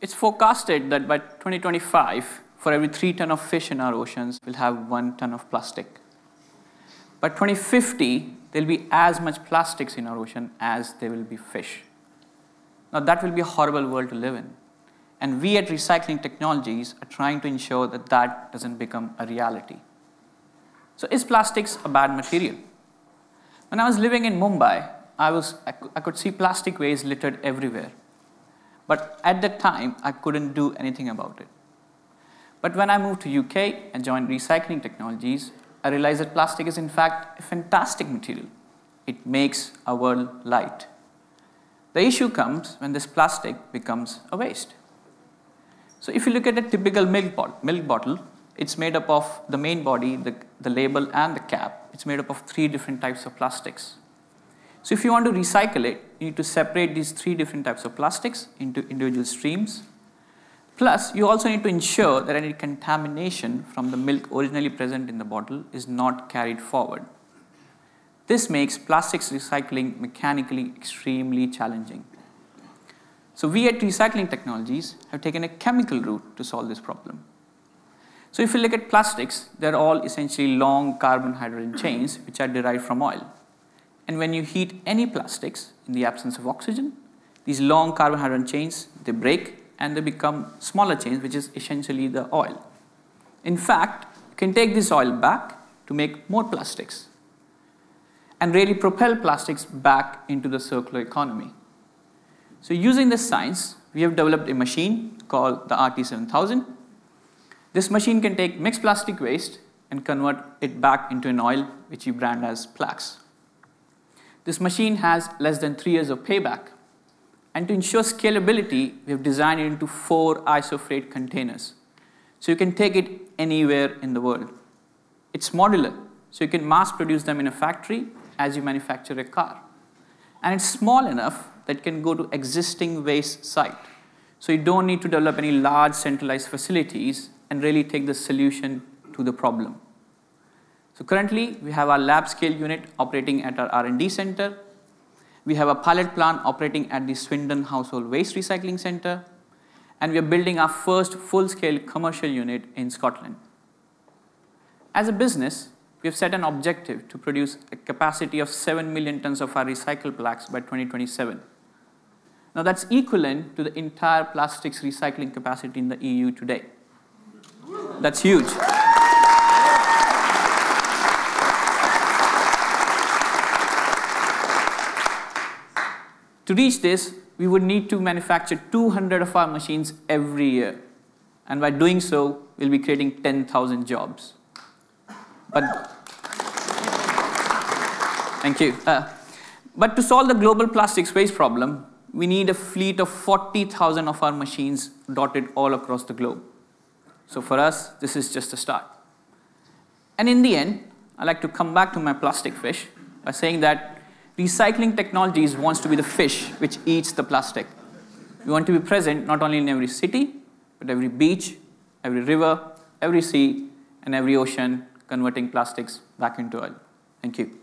It's forecasted that by 2025, for every 3 tons of fish in our oceans, we'll have 1 ton of plastic. By 2050, there'll be as much plastics in our ocean as there will be fish. Now, that will be a horrible world to live in. And we at Recycling Technologies are trying to ensure that that doesn't become a reality. So is plastics a bad material? When I was living in Mumbai, I could see plastic waste littered everywhere. But at that time, I couldn't do anything about it. But when I moved to UK and joined Recycling Technologies, I realized that plastic is in fact a fantastic material. It makes our world light. The issue comes when this plastic becomes a waste. So if you look at a typical milk bottle, it's made up of the main body, the label and the cap. It's made up of 3 different types of plastics. So if you want to recycle it, you need to separate these 3 different types of plastics into individual streams. Plus, you also need to ensure that any contamination from the milk originally present in the bottle is not carried forward. This makes plastics recycling mechanically extremely challenging. So we at Recycling Technologies have taken a chemical route to solve this problem. So if you look at plastics, they're all essentially long carbon-hydrogen chains which are derived from oil. And when you heat any plastics in the absence of oxygen, these long carbon-hydrogen chains, they break, and they become smaller chains, which is essentially the oil. In fact, you can take this oil back to make more plastics and really propel plastics back into the circular economy. So using this science, we have developed a machine called the RT-7000. This machine can take mixed plastic waste and convert it back into an oil, which we brand as Plax. This machine has less than 3 years of payback. And to ensure scalability, we have designed it into 4 isofreight containers. So you can take it anywhere in the world. It's modular, so you can mass produce them in a factory as you manufacture a car. And it's small enough that it can go to existing waste site. So you don't need to develop any large centralized facilities and really take the solution to the problem. So currently, we have our lab scale unit operating at our R&D center. We have a pilot plant operating at the Swindon Household Waste Recycling Center, and we are building our first full-scale commercial unit in Scotland. As a business, we have set an objective to produce a capacity of 7 million tons of our recycled plastics by 2027. Now that's equivalent to the entire plastics recycling capacity in the EU today. That's huge. To reach this, we would need to manufacture 200 of our machines every year. And by doing so, we'll be creating 10,000 jobs. But thank you. But to solve the global plastics waste problem, we need a fleet of 40,000 of our machines dotted all across the globe. So for us, this is just a start. And in the end, I'd like to come back to my plastic fish by saying that Recycling Technologies wants to be the fish which eats the plastic. We want to be present not only in every city, but every beach, every river, every sea, and every ocean, converting plastics back into oil. Thank you.